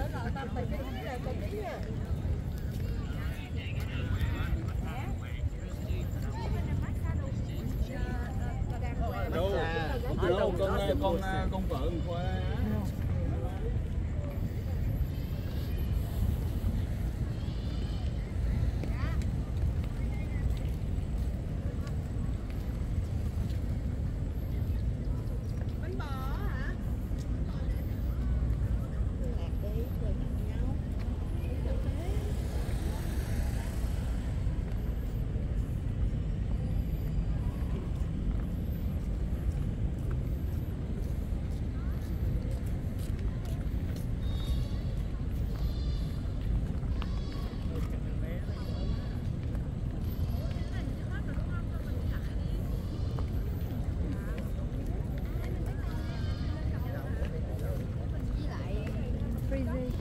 Con vợ quá. Vô nó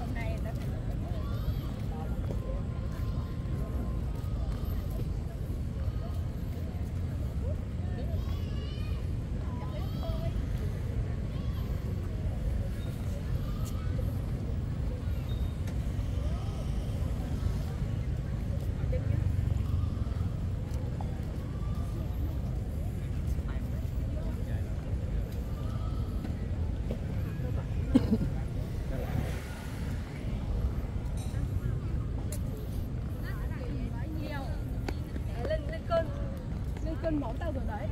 Hôm nay đã cân món tao rồi đấy.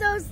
Those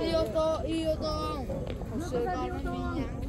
Yêu tôi, yêu tôi.